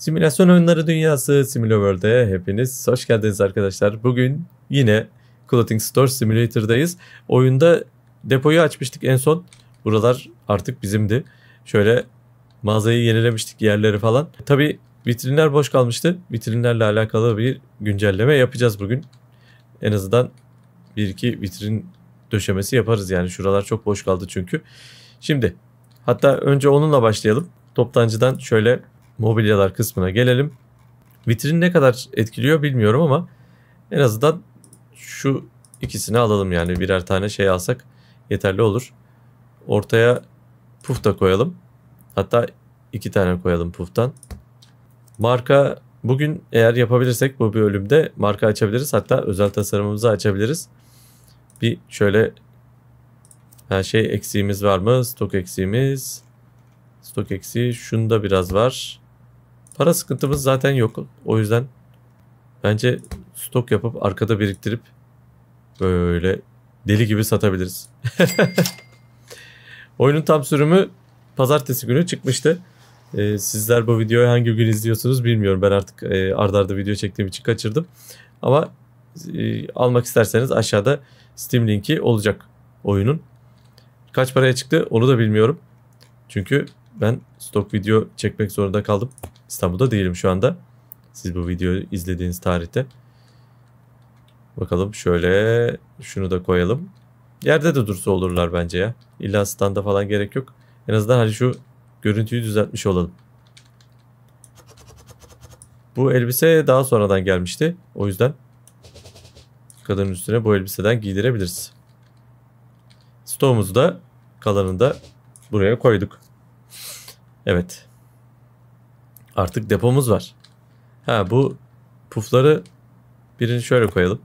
Simülasyon oyunları dünyası SimulaWorld'e hepiniz hoş geldiniz arkadaşlar. Bugün yine Clothing Store Simulator'dayız. Oyunda depoyu açmıştık en son. Buralar artık bizimdi. Şöyle mağazayı yenilemiştik, yerleri falan. Tabii vitrinler boş kalmıştı. Vitrinlerle alakalı bir güncelleme yapacağız bugün. En azından bir iki vitrin döşemesi yaparız yani. Şuralar çok boş kaldı çünkü. Şimdi hatta önce onunla başlayalım. Toptancıdan şöyle mobilyalar kısmına gelelim. Vitrin ne kadar etkiliyor bilmiyorum ama en azından şu ikisini alalım yani. Birer tane şey alsak yeterli olur. Ortaya puf da koyalım. Hatta iki tane koyalım puftan. Marka bugün eğer yapabilirsek bu bölümde marka açabiliriz. Hatta özel tasarımımızı açabiliriz. Bir şöyle her şey eksiğimiz var mı? Stok eksiğimiz. Stok eksiği şunda biraz var. Para sıkıntımız zaten yok. O yüzden bence stok yapıp arkada biriktirip böyle deli gibi satabiliriz. Oyunun tam sürümü pazartesi günü çıkmıştı. Sizler bu videoyu hangi gün izliyorsunuz bilmiyorum. Ben artık art arda video çektiğim için kaçırdım. Ama almak isterseniz aşağıda Steam linki olacak oyunun. Kaç paraya çıktı onu da bilmiyorum. Çünkü ben stok video çekmek zorunda kaldım. İstanbul'da değilim şu anda. Siz bu videoyu izlediğiniz tarihte. Bakalım şöyle şunu da koyalım. Yerde de dursa olurlar bence ya. İlla standa falan gerek yok. En azından hani şu görüntüyü düzeltmiş olalım. Bu elbise daha sonradan gelmişti. O yüzden kadının üstüne bu elbiseden giydirebiliriz. Stoğumuzu da kalanını da buraya koyduk. Evet. Artık depomuz var. Ha, bu pufları birini şöyle koyalım.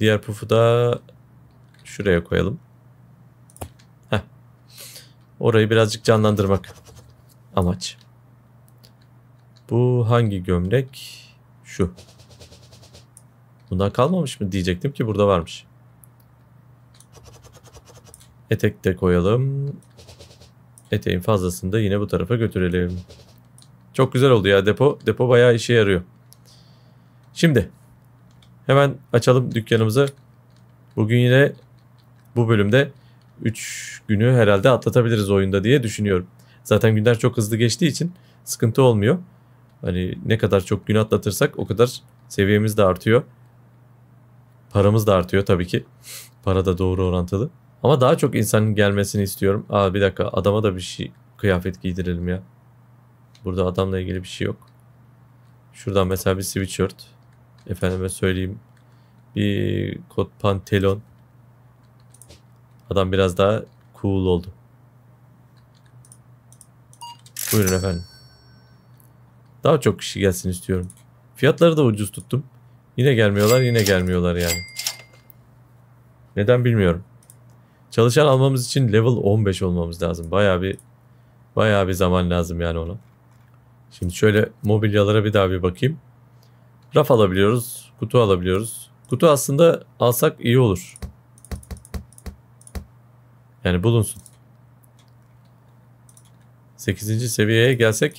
Diğer pufu da şuraya koyalım. Heh. Orayı birazcık canlandırmak amaç. Bu hangi gömlek? Şu. Bundan kalmamış mı diyecektim ki burada varmış. Etek de koyalım. Eteğin fazlasını da yine bu tarafa götürelim. Çok güzel oldu ya depo. Depo bayağı işe yarıyor. Şimdi hemen açalım dükkanımızı. Bugün yine bu bölümde 3 günü herhalde atlatabiliriz oyunda diye düşünüyorum. Zaten günler çok hızlı geçtiği için sıkıntı olmuyor. Hani ne kadar çok gün atlatırsak o kadar seviyemiz de artıyor. Paramız da artıyor tabii ki. Para da doğru orantılı. Ama daha çok insanın gelmesini istiyorum. Aa, bir dakika, adama da bir şey, kıyafet giydirelim ya. Burada adamla ilgili bir şey yok. Şuradan mesela bir sweatshirt. Efendime söyleyeyim. Bir kot pantolon. Adam biraz daha cool oldu. Buyurun efendim. Daha çok kişi gelsin istiyorum. Fiyatları da ucuz tuttum. Yine gelmiyorlar, yine gelmiyorlar yani. Neden bilmiyorum. Çalışan almamız için level 15 olmamız lazım. Bayağı bir zaman lazım yani ona. Şimdi şöyle mobilyalara bir daha bir bakayım. Raf alabiliyoruz, kutu alabiliyoruz. Kutu aslında alsak iyi olur. Yani bulunsun. 8. seviyeye gelsek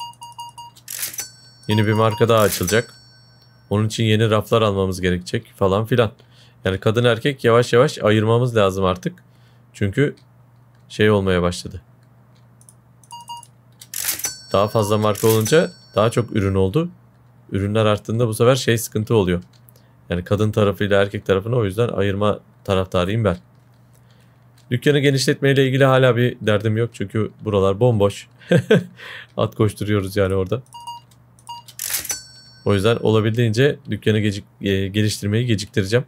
yeni bir marka daha açılacak. Onun için yeni raflar almamız gerekecek falan filan. Yani kadın erkek yavaş yavaş ayırmamız lazım artık. Çünkü şey olmaya başladı. Daha fazla marka olunca daha çok ürün oldu. Ürünler arttığında bu sefer şey sıkıntı oluyor. Yani kadın tarafıyla erkek tarafını o yüzden ayırma taraftarıyım ben. Dükkanı genişletmeyle ilgili hala bir derdim yok. Çünkü buralar bomboş. At koşturuyoruz yani orada. O yüzden olabildiğince dükkanı geliştirmeyi geciktireceğim.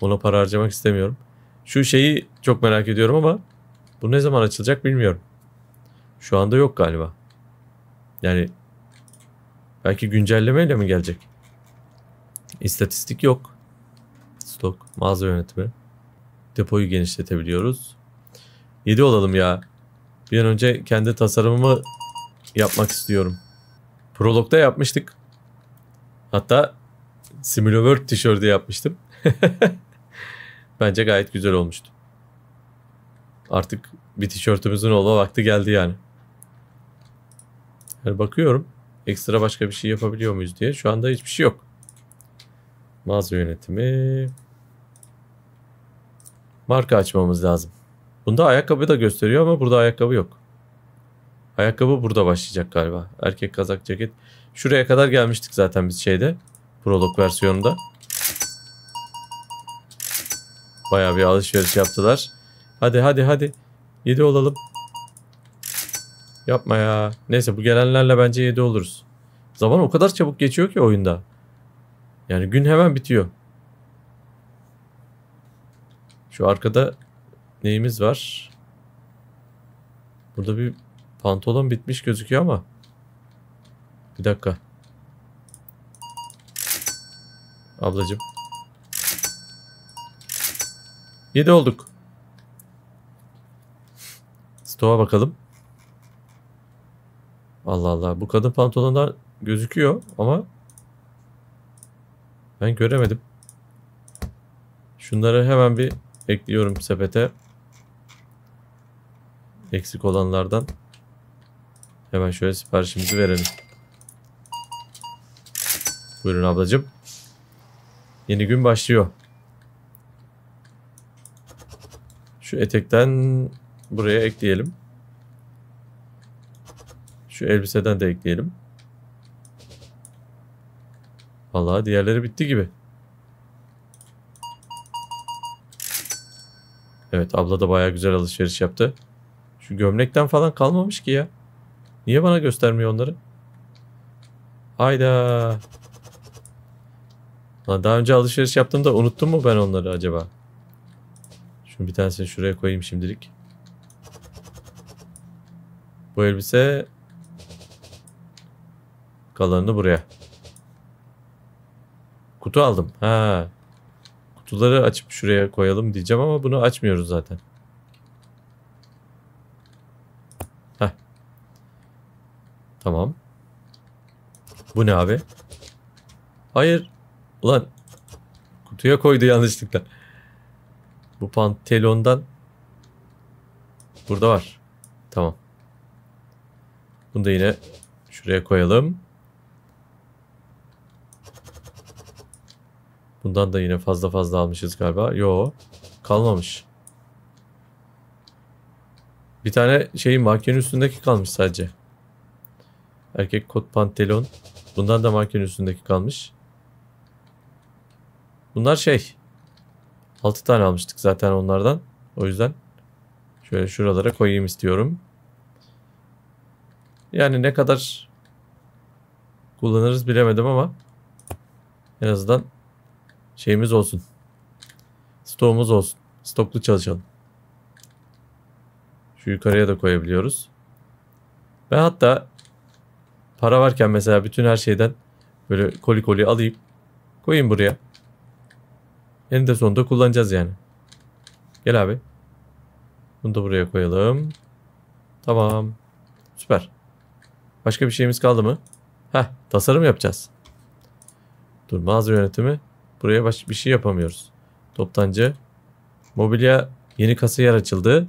Ona para harcamak istemiyorum. Şu şeyi çok merak ediyorum ama bu ne zaman açılacak bilmiyorum. Şu anda yok galiba. Yani belki güncellemeyle mi gelecek? İstatistik yok. Stok, mağaza yönetimi. Depoyu genişletebiliyoruz. 7 olalım ya. Bir an önce kendi tasarımımı yapmak istiyorum. Prolog'da yapmıştık. Hatta SimulaWorld tişörtü yapmıştım. Bence gayet güzel olmuştu. Artık bir tişörtümüzün olma vakti geldi yani. Yani bakıyorum ekstra başka bir şey yapabiliyor muyuz diye. Şu anda hiçbir şey yok. Mağaza yönetimi. Marka açmamız lazım. Bunda ayakkabı da gösteriyor ama burada ayakkabı yok. Ayakkabı burada başlayacak galiba. Erkek kazak ceket. Şuraya kadar gelmiştik zaten biz şeyde. Prolog versiyonunda. Bayağı bir alışveriş yaptılar. Hadi hadi hadi. 7 olalım. Yapma ya. Neyse bu gelenlerle bence 7 oluruz. Zaman o kadar çabuk geçiyor ki oyunda. Yani gün hemen bitiyor. Şu arkada neyimiz var? Burada bir pantolon bitmiş gözüküyor ama. Bir dakika. Ablacığım. 7 olduk. Stoğa bakalım. Allah Allah. Bu kadın pantolonlar gözüküyor ama ben göremedim. Şunları hemen bir ekliyorum sepete. Eksik olanlardan. Hemen şöyle siparişimizi verelim. Buyurun ablacığım. Yeni gün başlıyor. Şu etekten buraya ekleyelim. Şu elbiseden de ekleyelim. Vallahi diğerleri bitti gibi. Evet abla da bayağı güzel alışveriş yaptı. Şu gömlekten falan kalmamış ki ya. Niye bana göstermiyor onları? Hayda. Lan daha önce alışveriş yaptığımda unuttum mu ben onları acaba? Şunu bir tanesini şuraya koyayım şimdilik. Bu elbise kalanını buraya. Kutu aldım. Ha. Kutuları açıp şuraya koyalım diyeceğim ama bunu açmıyoruz zaten. Heh. Tamam. Bu ne abi? Hayır. Ulan. Kutuya koydu yanlışlıkla. Bu pantolondan. Burada var. Tamam. Bunu da yine şuraya koyalım. Bundan da yine fazla almışız galiba. Yo, kalmamış. Bir tane şey mankenin üstündeki kalmış sadece. Erkek kot pantolon. Bundan da mankenin üstündeki kalmış. Bunlar şey. 6 tane almıştık zaten onlardan. O yüzden şöyle şuralara koyayım istiyorum. Yani ne kadar kullanırız bilemedim ama en azından şeyimiz olsun. Stoğumuz olsun. Stoklu çalışalım. Şu yukarıya da koyabiliyoruz. Ve hatta para varken mesela bütün her şeyden böyle koli alayım. Koyayım buraya. Eninde sonunda kullanacağız yani. Gel abi. Bunu da buraya koyalım. Tamam. Süper. Başka bir şeyimiz kaldı mı? Heh. Tasarım yapacağız. Dur, mağaza yönetimi. Buraya bir şey yapamıyoruz. Toptancı. Mobilya. Yeni kasiyer açıldı.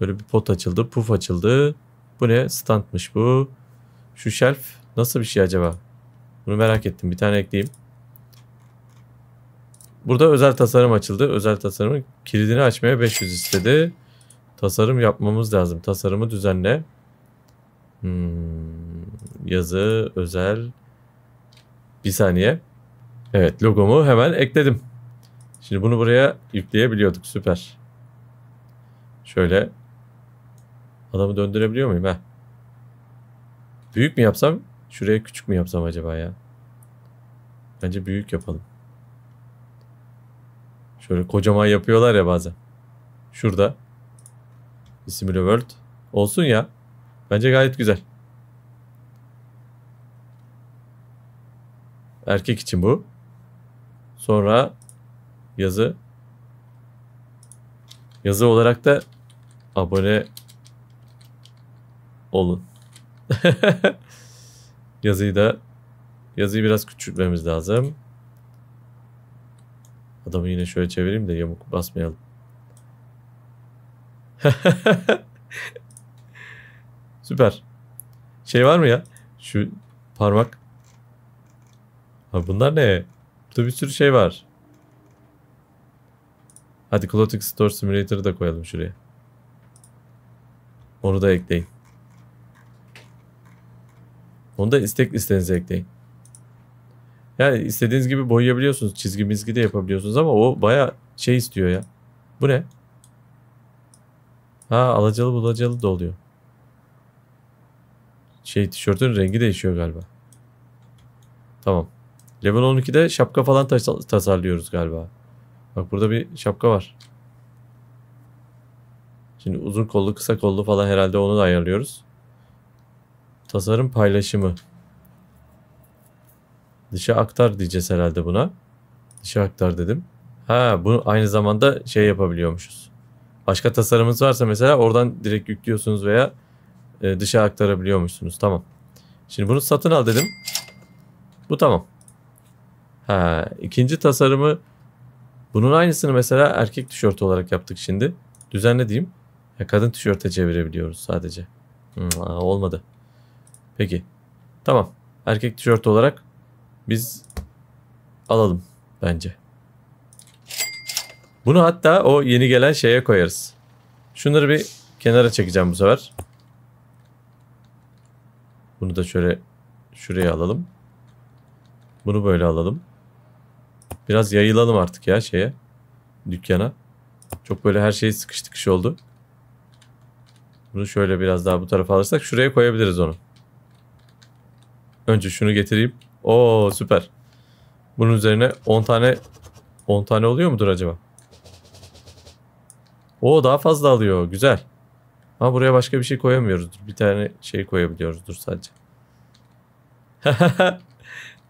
Böyle bir pot açıldı. Puf açıldı. Bu ne? Standmış bu. Şu shelf. Nasıl bir şey acaba? Bunu merak ettim. Bir tane ekleyeyim. Burada özel tasarım açıldı. Özel tasarımın kilidini açmaya 500 istedi. Tasarım yapmamız lazım. Tasarımı düzenle. Yazı. Özel. Bir saniye. Evet, logomu hemen ekledim. Şimdi bunu buraya yükleyebiliyorduk. Süper. Şöyle. Adamı döndürebiliyor muyum? Heh. Büyük mü yapsam? Şuraya küçük mü yapsam acaba ya? Bence büyük yapalım. Şöyle kocaman yapıyorlar ya bazen. Şurada. SimulaWorld. Olsun ya. Bence gayet güzel. Erkek için bu. Sonra yazı. Yazı olarak da abone olun. Yazıyı biraz küçültmemiz lazım. Adamı yine şöyle çevireyim de yamuk basmayalım. Süper. Şey var mı ya? Şu parmak. Abi bunlar ne? Burada bir sürü şey var. Hadi Clothing Store Simulator'ı da koyalım şuraya. Onu da ekleyin. Onu da istek listenize ekleyin. Yani istediğiniz gibi boyayabiliyorsunuz. Çizgi mizgi de yapabiliyorsunuz ama o bayağı şey istiyor ya. Bu ne? Ha, alacalı bulacalı da oluyor. Şey, tişörtün rengi değişiyor galiba. Tamam. Level 12'de şapka falan tasarlıyoruz galiba. Bak burada bir şapka var. Şimdi uzun kollu kısa kollu falan herhalde, onu da ayarlıyoruz. Tasarım paylaşımı. Dışa aktar diyeceğiz herhalde buna. Dışa aktar dedim. Ha, bunu aynı zamanda şey yapabiliyormuşuz. Başka tasarımınız varsa mesela oradan direkt yüklüyorsunuz veya dışa aktarabiliyormuşsunuz. Tamam. Şimdi bunu satın al dedim. Bu tamam. Ha, ikinci tasarımı, bunun aynısını mesela erkek tişörtü olarak yaptık şimdi. Düzenle diyeyim. Ya, kadın tişörte çevirebiliyoruz sadece. Olmadı. Peki. Tamam. Erkek tişörtü olarak biz alalım bence. Bunu hatta o yeni gelen şeye koyarız. Şunları bir kenara çekeceğim bu sefer. Bunu da şöyle şuraya alalım. Bunu böyle alalım. Biraz yayılalım artık ya şeye. Dükkana. Çok böyle her şey sıkış tıkış oldu. Bunu şöyle biraz daha bu tarafa alırsak şuraya koyabiliriz onu. Önce şunu getireyim. Oo süper. Bunun üzerine 10 tane oluyor mudur acaba? Oo, daha fazla alıyor. Güzel. Ama buraya başka bir şey koyamıyoruzdur. Bir tane şey koyabiliyoruzdur sadece.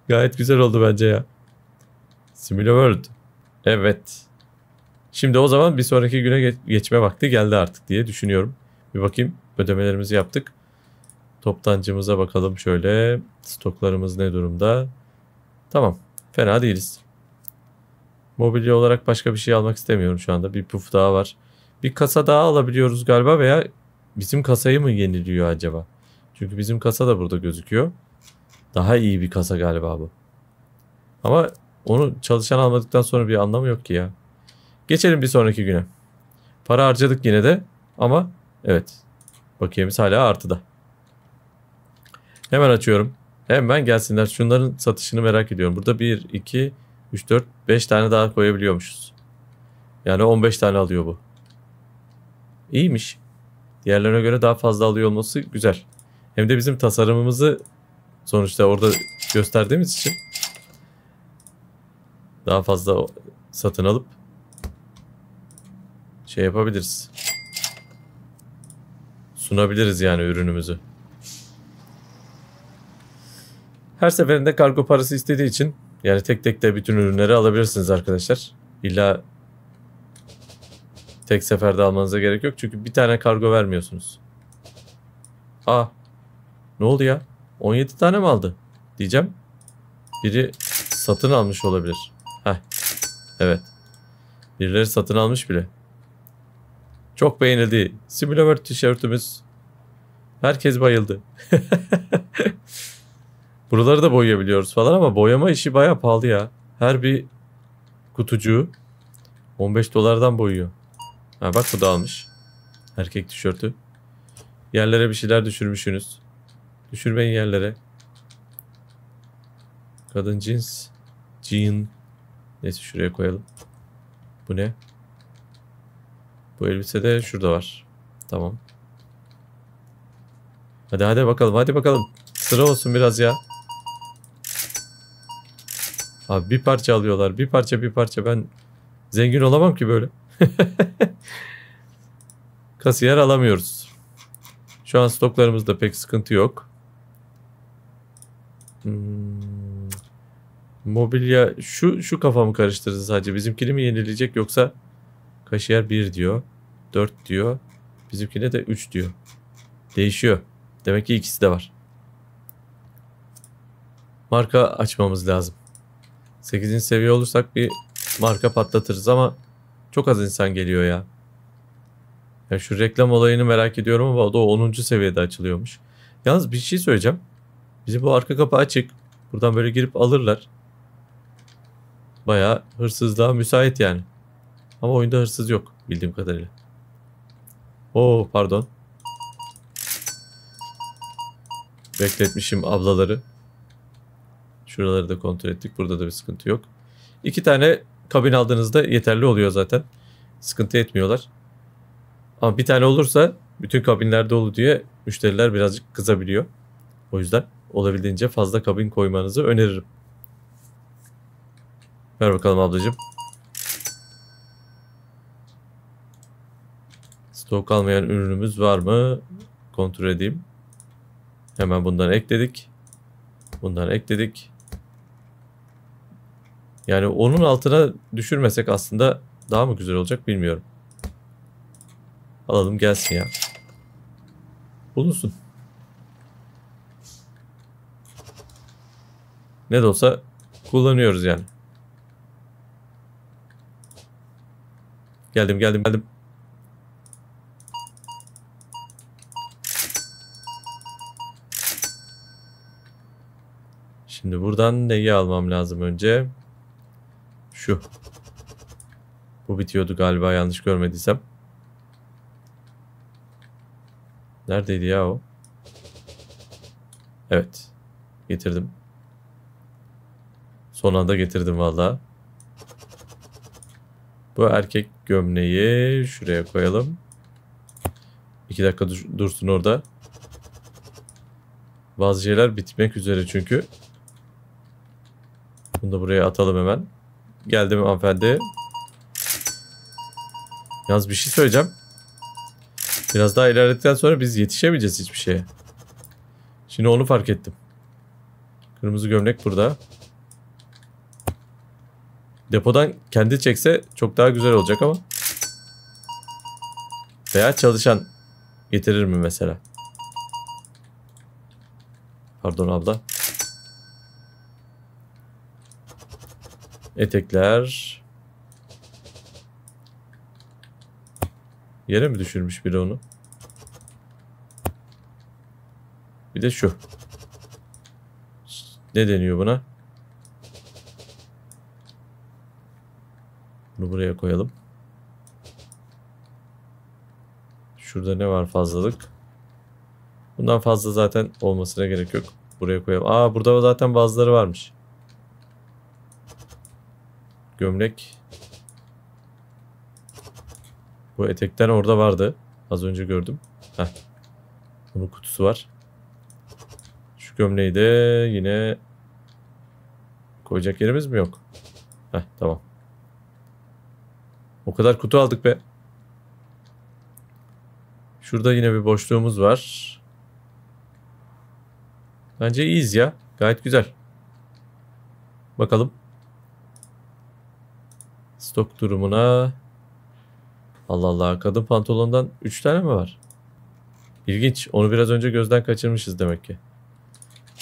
Gayet güzel oldu bence ya. SimulaWorld. Evet. Şimdi o zaman bir sonraki güne geçme vakti geldi artık diye düşünüyorum. Bir bakayım, ödemelerimizi yaptık. Toptancımıza bakalım şöyle. Stoklarımız ne durumda? Tamam. Fena değiliz. Mobilya olarak başka bir şey almak istemiyorum şu anda. Bir puf daha var. Bir kasa daha alabiliyoruz galiba veya bizim kasayı mı yeniliyor acaba? Çünkü bizim kasa da burada gözüküyor. Daha iyi bir kasa galiba bu. Ama onu çalışan almadıktan sonra bir anlamı yok ki ya. Geçelim bir sonraki güne. Para harcadık yine de ama evet. Bakiyemiz hala artıda. Hemen açıyorum. Hemen gelsinler. Şunların satışını merak ediyorum. Burada 1, 2, 3, 4, 5 tane daha koyabiliyormuşuz. Yani 15 tane alıyor bu. İyiymiş. Diğerlerine göre daha fazla alıyor olması güzel. Hem de bizim tasarımımızı sonuçta orada gösterdiğimiz için daha fazla satın alıp şey yapabiliriz. Sunabiliriz yani ürünümüzü. Her seferinde kargo parası istediği için yani tek tek de bütün ürünleri alabilirsiniz arkadaşlar. İlla tek seferde almanıza gerek yok. Çünkü bir tane kargo vermiyorsunuz. Aa, ne oldu ya? 17 tane mi aldı? Diyeceğim. Biri satın almış olabilir. Heh. Evet. Birileri satın almış bile. Çok beğenildi. SimulaWorld tişörtümüz. Herkes bayıldı. Buraları da boyayabiliyoruz falan ama boyama işi bayağı pahalı ya. Her bir kutucuğu $15'dan boyuyor. Ha, bak bu da almış. Erkek tişörtü. Yerlere bir şeyler düşürmüşsünüz. Düşürmeyin yerlere. Kadın jeans. Jean. Neyse şuraya koyalım. Bu ne? Bu elbise de şurada var. Tamam. Hadi hadi bakalım. Hadi bakalım. Sıra olsun biraz ya. Abi bir parça alıyorlar. Bir parça. Ben zengin olamam ki böyle. Kasiyer alamıyoruz. Şu an stoklarımızda pek sıkıntı yok. Mobilya şu kafamı karıştırdı sadece. Bizimkini mi yenileyecek yoksa kasiyer 1 diyor, 4 diyor. Bizimkine de 3 diyor. Değişiyor. Demek ki ikisi de var. Marka açmamız lazım. 8. seviye olursak bir marka patlatırız ama çok az insan geliyor ya. Ya şu reklam olayını merak ediyorum ama o da 10. seviyede açılıyormuş. Yalnız bir şey söyleyeceğim. Bizim bu arka kapı açık. Buradan böyle girip alırlar. Bayağı hırsızlığa müsait yani. Ama oyunda hırsız yok bildiğim kadarıyla. Oo pardon. Bekletmişim ablaları. Şuraları da kontrol ettik. Burada da bir sıkıntı yok. 2 tane kabin aldığınızda yeterli oluyor zaten. Sıkıntı etmiyorlar. Ama 1 tane olursa bütün kabinlerde olur diye müşteriler birazcık kızabiliyor. O yüzden olabildiğince fazla kabin koymanızı öneririm. Ver bakalım ablacığım. Stok almayan ürünümüz var mı? Kontrol edeyim. Hemen bundan ekledik. Bundan ekledik. Yani onun altına düşürmesek aslında daha mı güzel olacak bilmiyorum. Alalım gelsin ya. Bulunsun. Ne de olsa kullanıyoruz yani. Geldim. Şimdi buradan neyi almam lazım önce? Şu. Bu bitiyordu galiba yanlış görmediysem. Neredeydi ya o? Evet. Getirdim. Son anda getirdim valla. Bu erkek gömleği şuraya koyalım. 2 dakika dursun orada. Bazı şeyler bitmek üzere çünkü. Bunu da buraya atalım hemen. Geldim hanımefendi. Yalnız bir şey söyleyeceğim. Biraz daha ilerledikten sonra biz yetişemeyeceğiz hiçbir şeye. Şimdi onu fark ettim. Kırmızı gömlek burada. Depodan kendi çekse çok daha güzel olacak ama. Veya çalışan getirir mi mesela? Pardon abla. Etekler. Yere mi düşürmüş biri onu? Bir de şu. Ne deniyor buna? Bunu buraya koyalım. Şurada ne var fazlalık? Bundan fazla zaten olmasına gerek yok. Buraya koyalım. Aa burada zaten bazıları varmış. Gömlek. Bu etekten orada vardı. Az önce gördüm. Heh. Bunun kutusu var. Şu gömleği de yine koyacak yerimiz mi yok? Heh, tamam. O kadar kutu aldık be. Şurada yine bir boşluğumuz var. Bence iyiyiz ya. Gayet güzel. Bakalım. Stok durumuna. Allah Allah. Kadın pantolondan 3 tane mi var? İlginç. Onu biraz önce gözden kaçırmışız demek ki.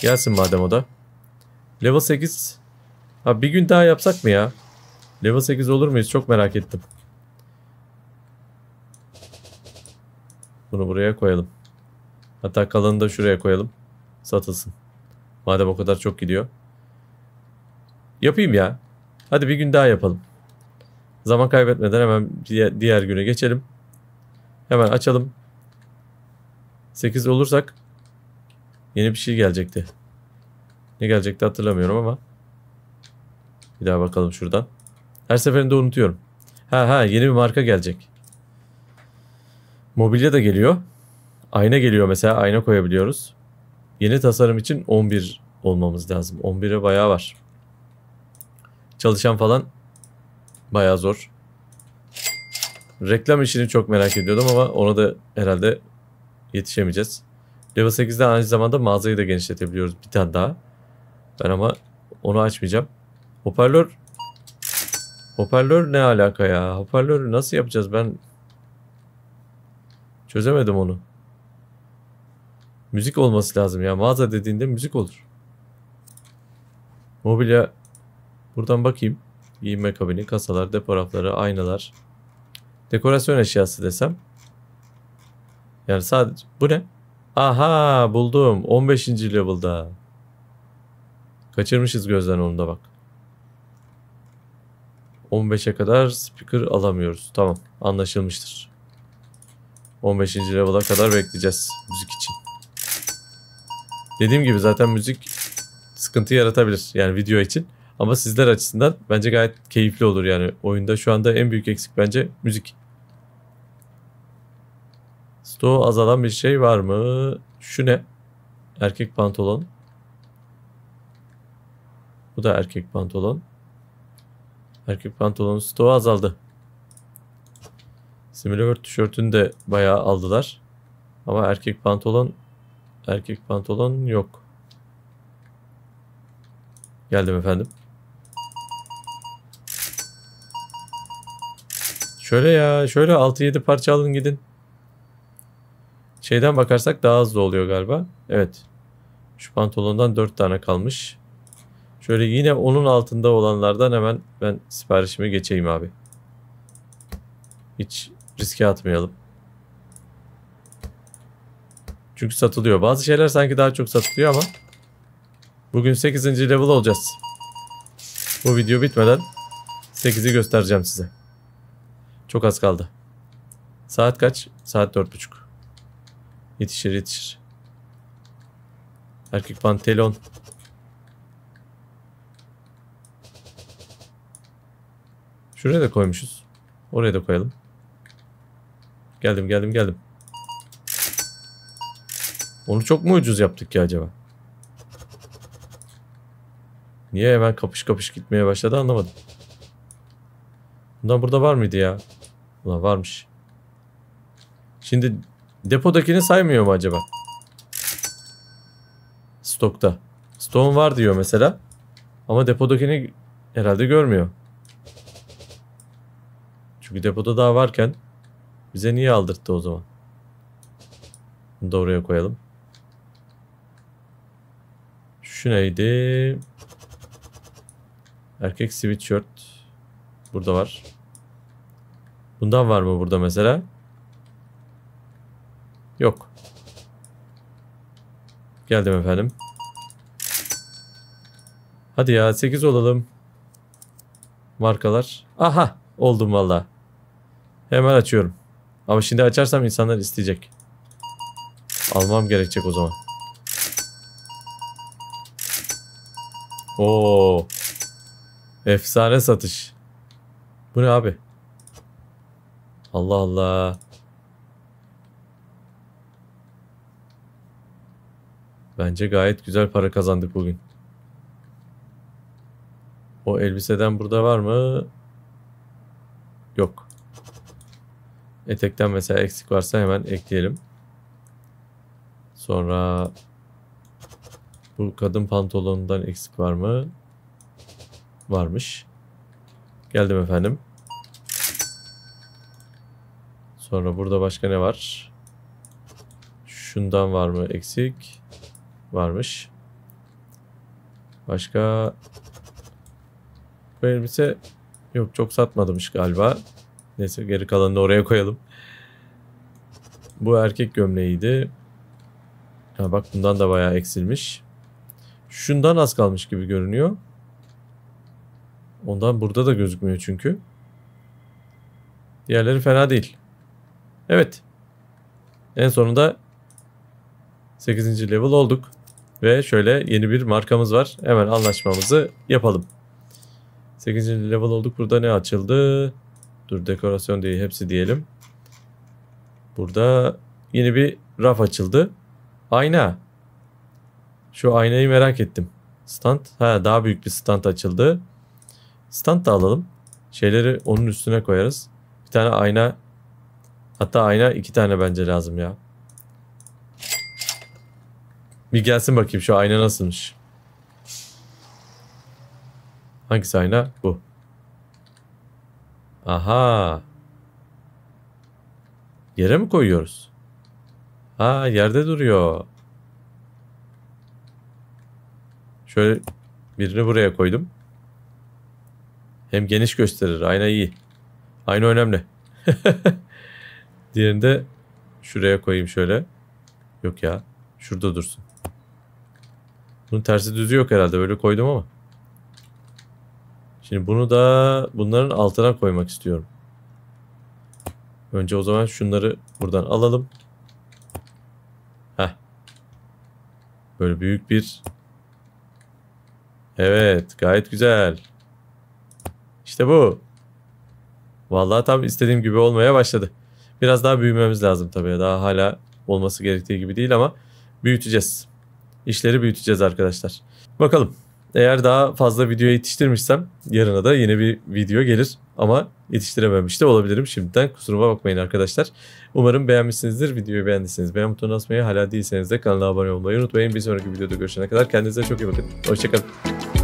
Gelsin madem o da. Level 8. Ha, bir gün daha yapsak mı ya? Level 8 olur muyuz? Çok merak ettim. Bunu buraya koyalım. Hatta kalanını da şuraya koyalım. Satılsın. Madem o kadar çok gidiyor. Yapayım ya. Hadi bir gün daha yapalım. Zaman kaybetmeden hemen diğer güne geçelim. Hemen açalım. 8 olursak yeni bir şey gelecekti. Ne gelecekti hatırlamıyorum ama. Bir daha bakalım şuradan. Her seferinde unutuyorum. Ha yeni bir marka gelecek. Mobilya da geliyor. Ayna geliyor mesela. Ayna koyabiliyoruz. Yeni tasarım için 11 olmamız lazım. 11'e bayağı var. Çalışan falan bayağı zor. Reklam işini çok merak ediyordum ama ona da herhalde yetişemeyeceğiz. Level 8'de aynı zamanda mağazayı da genişletebiliyoruz. Bir tane daha. Ben ama onu açmayacağım. Hoparlör. Hoparlör ne alaka ya? Hoparlörü nasıl yapacağız? Ben çözemedim onu. Müzik olması lazım ya. Mağaza dediğinde müzik olur. Mobilya. Buradan bakayım. Giyinme kabini, kasalar, depo rafları, aynalar. Dekorasyon eşyası desem. Yani sadece. Bu ne? Aha buldum. 15. level'da. Kaçırmışız gözden onu da bak. 15'e kadar speaker alamıyoruz. Tamam, anlaşılmıştır. 15. level'a kadar bekleyeceğiz müzik için. Dediğim gibi zaten müzik sıkıntı yaratabilir yani video için. Ama sizler açısından bence gayet keyifli olur yani. Oyunda şu anda en büyük eksik bence müzik. Stoğu azalan bir şey var mı? Şu ne? Erkek pantolon. Bu da erkek pantolon. Erkek pantolonun stoğu azaldı. SimulaWorld tişörtünü de bayağı aldılar. Ama erkek pantolon yok. Geldim efendim. Şöyle ya, şöyle 6-7 parça alın gidin. Şeyden bakarsak daha hızlı oluyor galiba. Evet. Şu pantolondan 4 tane kalmış. Şöyle yine onun altında olanlardan hemen ben siparişimi geçeyim abi. Hiç riske atmayalım. Çünkü satılıyor. Bazı şeyler sanki daha çok satılıyor ama bugün 8. level olacağız. Bu video bitmeden 8'i göstereceğim size. Çok az kaldı. Saat kaç? Saat 4.30. Yetişir yetişir. Erkek pantolon. Şuraya da koymuşuz. Oraya da koyalım. Geldim. Onu çok mu ucuz yaptık ki acaba? Niye hemen kapış gitmeye başladı anlamadım. Bundan burada var mıydı ya? Ulan varmış. Şimdi depodakini saymıyor mu acaba? Stokta. Stok'un var diyor mesela. Ama depodakini herhalde görmüyor. Çünkü depoda daha varken bize niye aldırttı o zaman? Bunu da oraya koyalım. Şu neydi? Erkek sweatshirt. Burada var. Bundan var mı burada mesela? Yok. Geldim efendim. Hadi ya 8 olalım. Markalar. Aha oldum valla. Hemen açıyorum. Ama şimdi açarsam insanlar isteyecek. Almam gerekecek o zaman. Oo. Efsane satış. Bu ne abi? Allah Allah. Bence gayet güzel para kazandık bugün. O elbiseden burada var mı? Yok. Etekten mesela eksik varsa hemen ekleyelim. Sonra bu kadın pantolonundan eksik var mı? Varmış. Geldim efendim. Sonra burada başka ne var? Şundan var mı eksik? Varmış. Başka bu elbise yok, çok satmadımış galiba. Neyse geri kalanını oraya koyalım. Bu erkek gömleğiydi. Ha bak bundan da bayağı eksilmiş. Şundan az kalmış gibi görünüyor. Ondan burada da gözükmüyor çünkü. Diğerleri fena değil. Evet. En sonunda 8. level olduk. Ve şöyle yeni bir markamız var. Hemen anlaşmamızı yapalım. 8. level olduk. Burada ne açıldı? Dur dekorasyon diye hepsi diyelim. Burada yeni bir raf açıldı. Ayna. Şu aynayı merak ettim. Stand. Ha daha büyük bir stand açıldı. Stand da alalım. Şeyleri onun üstüne koyarız. Bir tane ayna. Hatta ayna 2 tane bence lazım ya. Bir gelsin bakayım şu ayna nasılmış. Hangisi ayna? Bu. Aha. Yere mi koyuyoruz? Ha yerde duruyor. Şöyle birini buraya koydum. Hem geniş gösterir. Ayna iyi. Ayna önemli. Diğerini de şuraya koyayım şöyle. Yok ya. Şurada dursun. Bunun tersi düzü yok herhalde. Böyle koydum ama. Şimdi bunu da bunların altına koymak istiyorum. Önce o zaman şunları buradan alalım. Heh. Böyle büyük bir... Evet, gayet güzel. İşte bu. Vallahi tam istediğim gibi olmaya başladı. Biraz daha büyümemiz lazım tabii. Daha hala olması gerektiği gibi değil ama büyüteceğiz. İşleri büyüteceğiz arkadaşlar. Bakalım. Eğer daha fazla video yetiştirmişsem yarına da yeni bir video gelir. Ama yetiştirememiş de olabilirim. Şimdiden kusuruma bakmayın arkadaşlar. Umarım beğenmişsinizdir. Videoyu beğendiyseniz beğen butonuna basmayı, hala değilseniz de kanala abone olmayı unutmayın. Bir sonraki videoda görüşene kadar kendinize çok iyi bakın. Hoşçakalın.